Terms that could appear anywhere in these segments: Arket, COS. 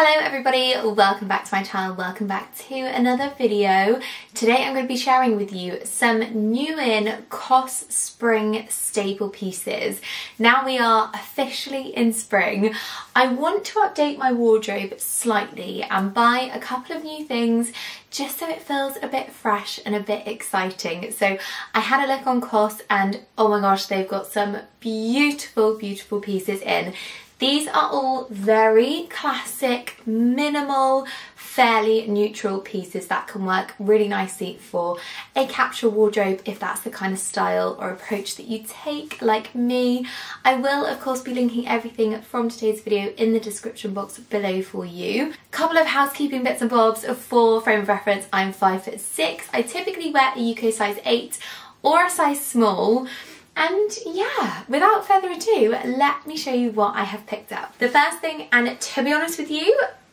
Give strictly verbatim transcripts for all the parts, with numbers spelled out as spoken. Hello everybody, welcome back to my channel, welcome back to another video. Today I'm going to be sharing with you some new in C O S spring staple pieces. Now we are officially in spring. I want to update my wardrobe slightly and buy a couple of new things just so it feels a bit fresh and a bit exciting. So I had a look on C O S and oh my gosh, they've got some beautiful, beautiful pieces in. These are all very classic, minimal, fairly neutral pieces that can work really nicely for a capsule wardrobe if that's the kind of style or approach that you take like me. I will of course be linking everything from today's video in the description box below for you. Couple of housekeeping bits and bobs for frame of reference. I'm five foot six. I typically wear a U K size eight or a size small. And yeah, without further ado, let me show you what I have picked up. The first thing, and to be honest with you,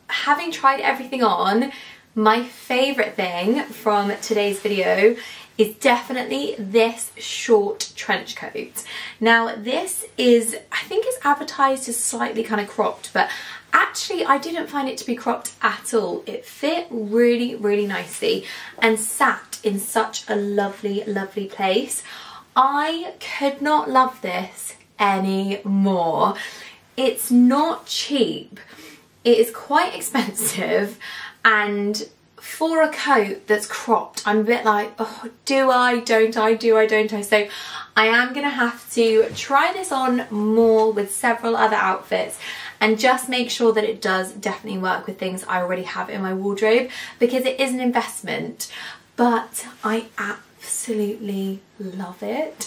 having tried everything on, my favourite thing from today's video is definitely this short trench coat. Now this is, I think it's advertised as slightly kind of cropped, but actually I didn't find it to be cropped at all. It fit really, really nicely and sat in such a lovely, lovely place. I could not love this anymore. It's not cheap, it is quite expensive, and for a coat that's cropped, I'm a bit like, oh, do I, don't I, do I, don't I? So I am gonna have to try this on more with several other outfits and just make sure that it does definitely work with things I already have in my wardrobe, because it is an investment, but I absolutely Absolutely love it.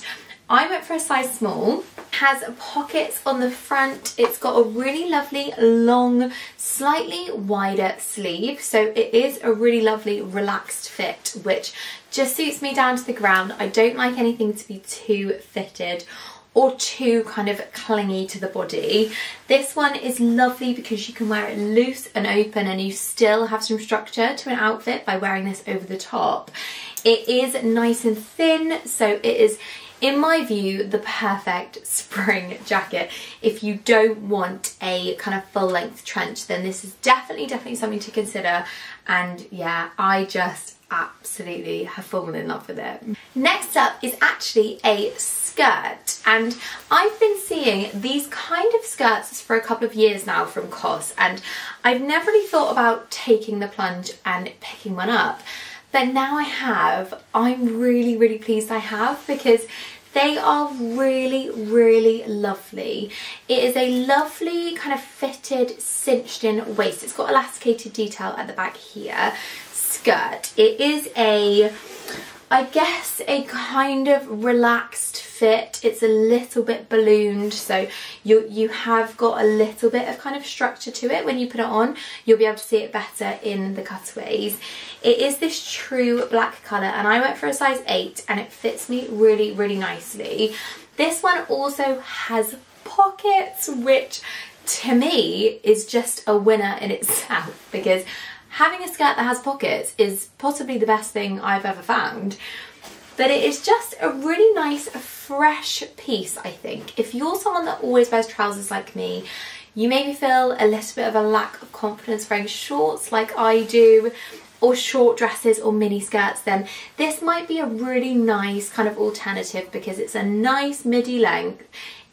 I went for a size small. Has pockets on the front. It's got a really lovely long, slightly wider sleeve, so it is a really lovely relaxed fit, which just suits me down to the ground. I don't like anything to be too fitted or too kind of clingy to the body. This one is lovely because you can wear it loose and open and you still have some structure to an outfit by wearing this over the top. It is nice and thin, so it is, in my view, the perfect spring jacket. If you don't want a kind of full-length trench, then this is definitely, definitely something to consider. And yeah, I just absolutely have fallen in love with it. Next up is actually a skirt, and I've been seeing these kind of skirts for a couple of years now from C O S, and I've never really thought about taking the plunge and picking one up, but now I have. I'm really, really pleased I have, because they are really, really lovely. It is a lovely kind of fitted, cinched in waist. It's got elasticated detail at the back here. Skirt. It is a, I guess, a kind of relaxed fit. It's a little bit ballooned, so you you have got a little bit of kind of structure to it. When you put it on, you'll be able to see it better in the cutaways. It is this true black colour, and I went for a size eight, and it fits me really, really nicely. This one also has pockets, which to me is just a winner in itself, because having a skirt that has pockets is possibly the best thing I've ever found. But it is just a really nice, fresh piece, I think. If you're someone that always wears trousers like me, you maybe feel a little bit of a lack of confidence wearing shorts like I do, or short dresses or mini skirts, then this might be a really nice kind of alternative, because it's a nice midi length,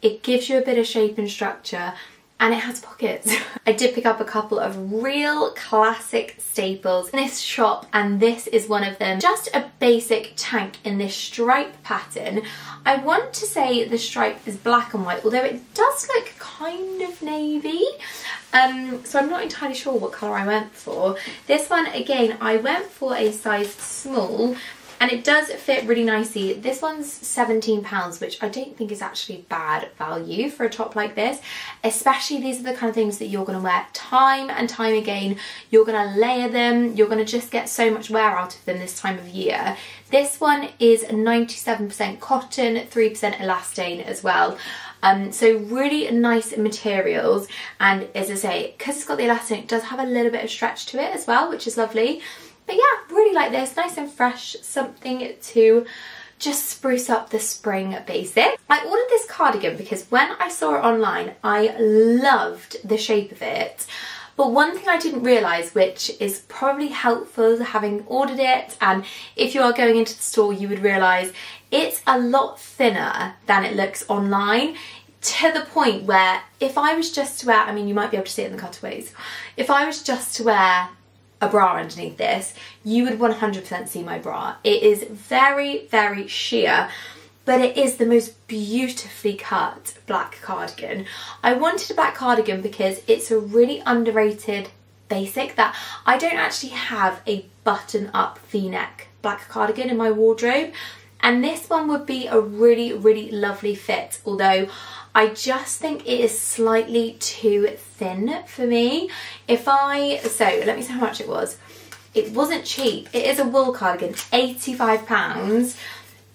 it gives you a bit of shape and structure, and it has pockets. I did pick up a couple of real classic staples in this shop, and this is one of them. Just a basic tank in this stripe pattern. I want to say the stripe is black and white, although it does look kind of navy. Um, so I'm not entirely sure what colour I went for. This one, again, I went for a size small, and it does fit really nicely. This one's seventeen pounds, which I don't think is actually bad value for a top like this. Especially, these are the kind of things that you're going to wear time and time again. You're going to layer them. You're going to just get so much wear out of them this time of year. This one is ninety-seven percent cotton, three percent elastane as well. Um, so really nice materials. And as I say, because it's got the elastane, it does have a little bit of stretch to it as well, which is lovely. But yeah, really like this, nice and fresh, something to just spruce up the spring basics. I ordered this cardigan because when I saw it online, I loved the shape of it, But one thing I didn't realise, which is probably helpful having ordered it, and if you are going into the store you would realise, it's a lot thinner than it looks online, to the point where if I was just to wear, I mean you might be able to see it in the cutaways, if I was just to wear a bra underneath this, you would one hundred percent see my bra. It is very, very sheer, but it is the most beautifully cut black cardigan. I wanted a black cardigan because it's a really underrated basic that I don't actually have a button-up V-neck black cardigan in my wardrobe, and this one would be a really, really lovely fit, although I just think it is slightly too thin for me. If I, so let me see how much it was. It wasn't cheap. It is a wool cardigan, eighty-five pounds.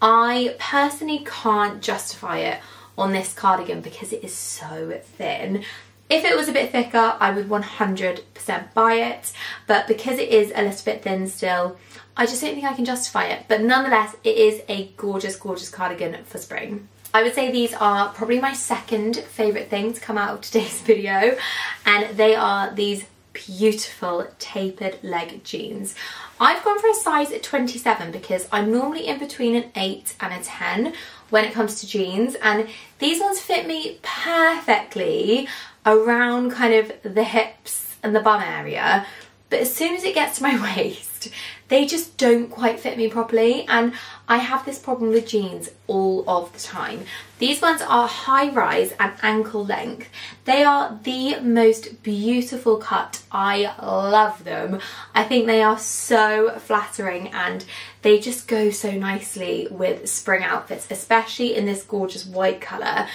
I personally can't justify it on this cardigan because it is so thin. If it was a bit thicker, I would one hundred percent buy it, but because it is a little bit thin still, I just don't think I can justify it. But nonetheless, it is a gorgeous, gorgeous cardigan for spring. I would say these are probably my second favourite thing to come out of today's video, and they are these beautiful tapered leg jeans. I've gone for a size at twenty-seven because I'm normally in between an eight and a ten when it comes to jeans, and these ones fit me perfectly around kind of the hips and the bum area, but as soon as it gets to my waist they just don't quite fit me properly, and I have this problem with jeans all of the time. These ones are high rise and ankle length. They are the most beautiful cut. I love them. I think they are so flattering and they just go so nicely with spring outfits, especially in this gorgeous white colour.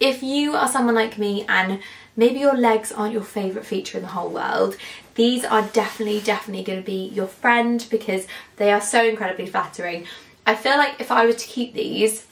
If you are someone like me and maybe your legs aren't your favourite feature in the whole world, these are definitely, definitely going to be your friend because they are so incredibly flattering. I feel like if I were to keep these,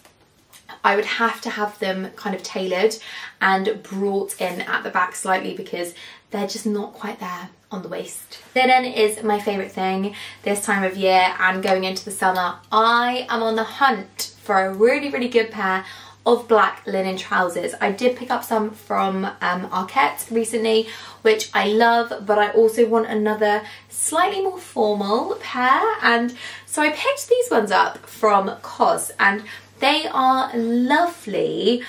I would have to have them kind of tailored and brought in at the back slightly because they're just not quite there on the waist. Linen is my favourite thing this time of year, and going into the summer, I am on the hunt for a really, really good pair of black linen trousers. I did pick up some from um, Arket recently, which I love, but I also want another slightly more formal pair, and so I picked these ones up from C O S, and they are lovely,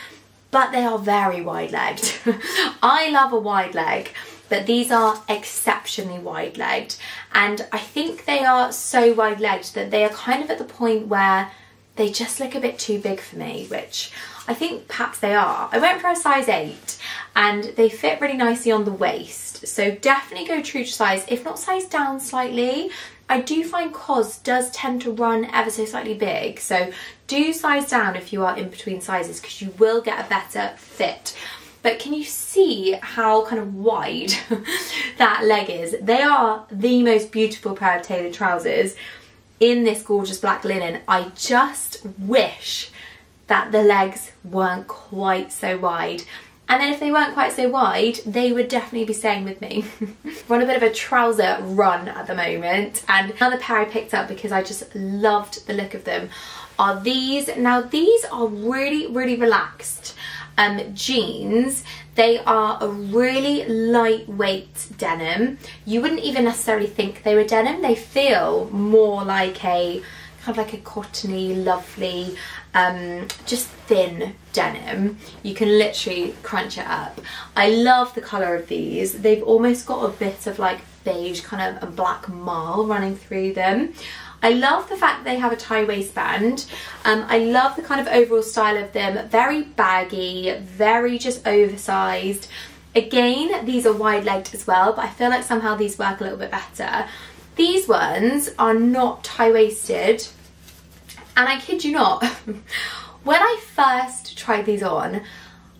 but they are very wide-legged. I love a wide leg, but these are exceptionally wide-legged, and I think they are so wide-legged that they are kind of at the point where they just look a bit too big for me, which I think perhaps they are. I went for a size eight and they fit really nicely on the waist, so definitely go true to size, if not size down slightly. I do find C O S does tend to run ever so slightly big, so do size down if you are in between sizes because you will get a better fit. But can you see how kind of wide that leg is? They are the most beautiful pair of tailored trousers in this gorgeous black linen. I just wish that the legs weren't quite so wide. And then if they weren't quite so wide, they would definitely be staying with me. We're on a bit of a trouser run at the moment, and another pair I picked up because I just loved the look of them are these. Now these are really, really relaxed um, jeans. They are a really lightweight denim. You wouldn't even necessarily think they were denim. They feel more like a kind of like a cottony, lovely, um, just thin denim. You can literally crunch it up. I love the colour of these. They've almost got a bit of like beige, kind of a black marl running through them. I love the fact they have a tie waistband. Um, I love the kind of overall style of them. Very baggy, very just oversized. Again, these are wide-legged as well, but I feel like somehow these work a little bit better. These ones are not tie-waisted, and I kid you not, when I first tried these on,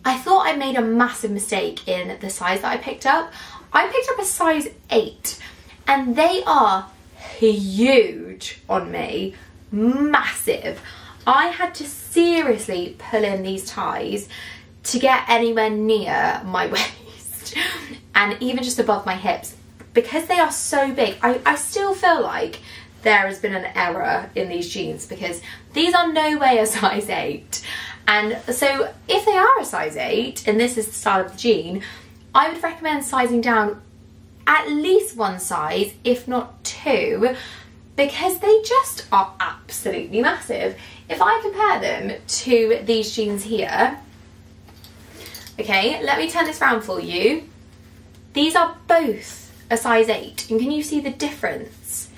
I thought I made a massive mistake in the size that I picked up. I picked up a size eight, and they are huge on me, massive. I had to seriously pull in these ties to get anywhere near my waist and even just above my hips because they are so big. I, I still feel like there has been an error in these jeans because these are no way a size eight, and so if they are a size eight and this is the style of the jean, I would recommend sizing down at least one size, if not two, because they just are absolutely massive. If I compare them to these jeans here, okay, let me turn this round for you. These are both a size eight, and can you see the difference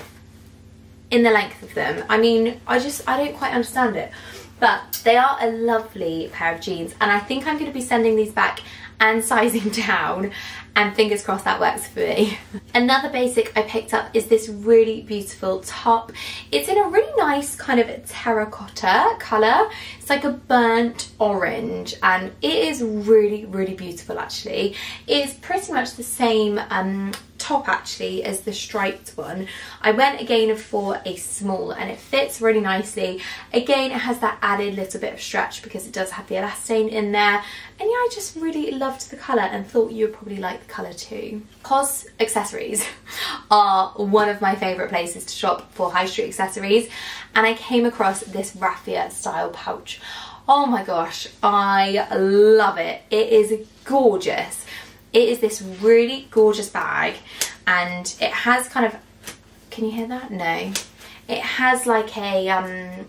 in the length of them? I mean, I just, I don't quite understand it. But they are a lovely pair of jeans, and I think I'm going to be sending these back and sizing down, and fingers crossed that works for me. Another basic I picked up is this really beautiful top. It's in a really nice kind of terracotta colour. It's like a burnt orange, and it is really, really beautiful actually. It's pretty much the same um, top actually as the striped one. I went again for a small, and it fits really nicely. Again, it has that added little bit of stretch because it does have the elastane in there. And yeah, I just really loved the colour and thought you would probably like the colour too. C O S accessories are one of my favourite places to shop for high street accessories, and I came across this raffia style pouch. Oh my gosh, I love it. It is gorgeous. It is this really gorgeous bag, and it has kind of, can you hear that? No. It has like a um,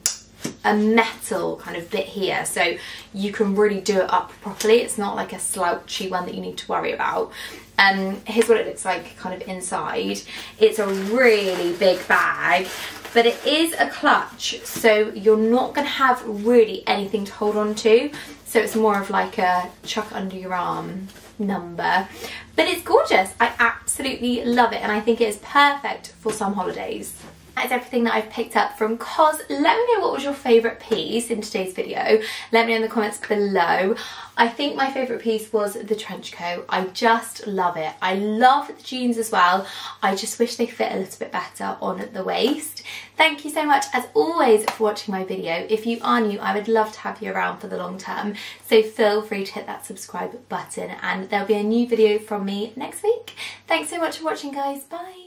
a metal kind of bit here, so you can really do it up properly. It's not like a slouchy one that you need to worry about. Um, here's what it looks like kind of inside. It's a really big bag, but it is a clutch, so you're not going to have really anything to hold on to. So it's more of like a chuck under your arm number, but it's gorgeous. I absolutely love it, and I think it is perfect for some holidays. That's everything that I've picked up from C O S. Let me know what was your favourite piece in today's video. Let me know in the comments below. I think my favourite piece was the trench coat. I just love it. I love the jeans as well. I just wish they fit a little bit better on the waist. Thank you so much as always for watching my video. If you are new, I would love to have you around for the long term, so feel free to hit that subscribe button, and there'll be a new video from me next week. Thanks so much for watching, guys. Bye.